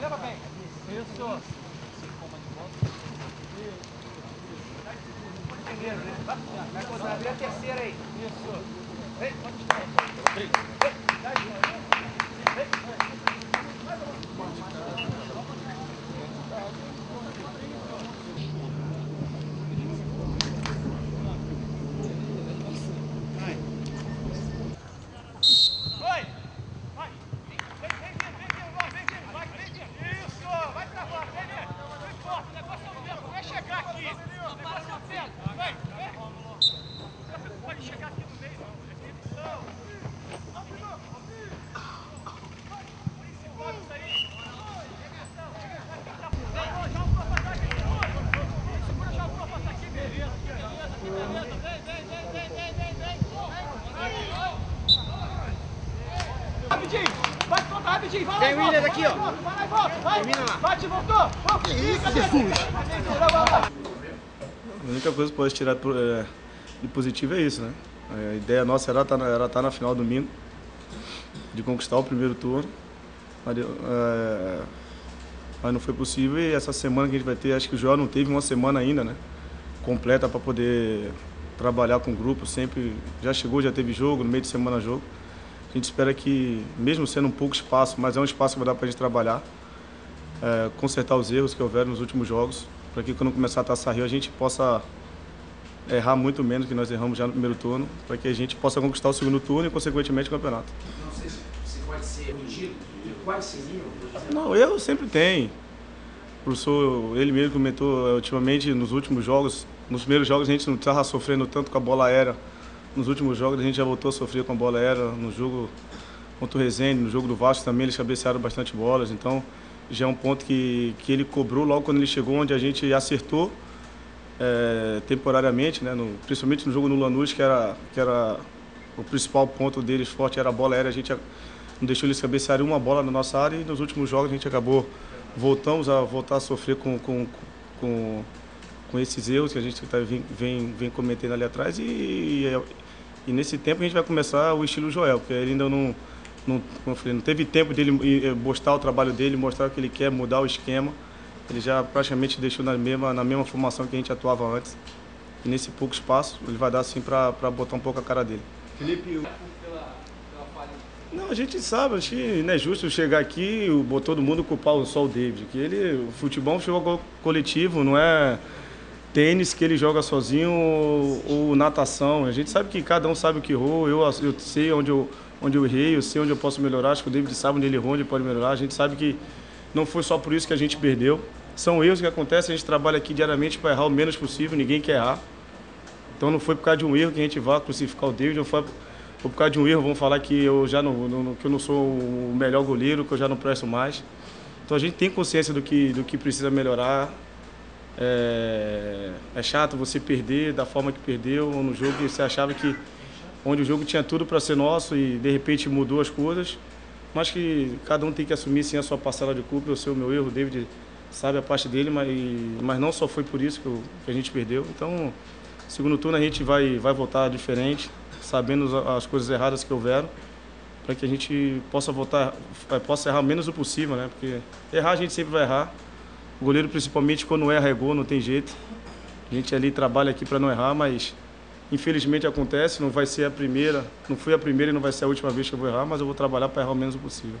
Leva bem. Isso. Vai cortar, abre a terceira aí. Isso. Ei, pode tem o William daqui, ó. Vai lá e volta. Termina lá. Bate e voltou. Que isso, Jesus. A única coisa que pode tirar de positivo é isso, né? A ideia nossa era estar na final domingo, de conquistar o primeiro turno. Mas não foi possível e essa semana que a gente vai ter, acho que o Joel não teve uma semana ainda, né? Completa para poder trabalhar com o grupo, sempre. Já chegou, já teve jogo, no meio de semana jogo. A gente espera que, mesmo sendo um pouco espaço, mas é um espaço que vai dar para a gente trabalhar, consertar os erros que houveram nos últimos jogos, para que quando começar a Taça Rio a gente possa errar muito menos que nós erramos já no primeiro turno, para que a gente possa conquistar o segundo turno e, consequentemente, o campeonato. Não sei se pode ser medido, quais seriam? Não, erro sempre tem. O professor, ele mesmo comentou ultimamente nos últimos jogos, nos primeiros jogos a gente não estava sofrendo tanto com a bola aérea. Nos últimos jogos a gente já voltou a sofrer com a bola aérea, no jogo contra o Rezende, no jogo do Vasco também eles cabecearam bastante bolas, então já é um ponto que ele cobrou logo quando ele chegou, onde a gente acertou temporariamente, né, principalmente no jogo no Lanús, que era o principal ponto deles forte, era a bola aérea, a gente não deixou eles cabecearem uma bola na nossa área e nos últimos jogos a gente acabou, voltamos a sofrer com esses erros que a gente vem cometendo ali atrás e nesse tempo a gente vai começar o estilo Joel, porque ele ainda não teve tempo dele mostrar o trabalho dele, mostrar o que ele quer, mudar o esquema. Ele já praticamente deixou na mesma formação que a gente atuava antes. E nesse pouco espaço ele vai dar assim para botar um pouco a cara dele. Felipe, não, a gente sabe, acho que não é justo chegar aqui e todo mundo culpar só o David, que ele, o futebol é um jogo coletivo, não é tênis que ele joga sozinho ou natação. A gente sabe que cada um sabe o que errou, eu sei onde eu errei, eu sei onde eu posso melhorar, acho que o David sabe onde ele errou, onde ele pode melhorar. A gente sabe que não foi só por isso que a gente perdeu. São erros que acontecem, a gente trabalha aqui diariamente para errar o menos possível, ninguém quer errar. Então não foi por causa de um erro que a gente vá crucificar o David, não foi por causa de um erro, vão falar que eu não sou o melhor goleiro, que eu já não presto mais. Então a gente tem consciência do que precisa melhorar. É chato você perder da forma que perdeu no jogo, você achava que onde o jogo tinha tudo para ser nosso e de repente mudou as coisas, mas que cada um tem que assumir sim a sua parcela de culpa, eu sei o meu erro, o David sabe a parte dele, mas não só foi por isso que a gente perdeu. Então, segundo turno a gente vai voltar diferente, sabendo as coisas erradas que houveram, para que a gente possa errar o menos o possível, né? Porque errar a gente sempre vai errar. O goleiro, principalmente, quando erra, é gol, não tem jeito. A gente ali trabalha aqui para não errar, mas infelizmente acontece, não vai ser a primeira, não foi a primeira e não vai ser a última vez que eu vou errar, mas eu vou trabalhar para errar o menos possível.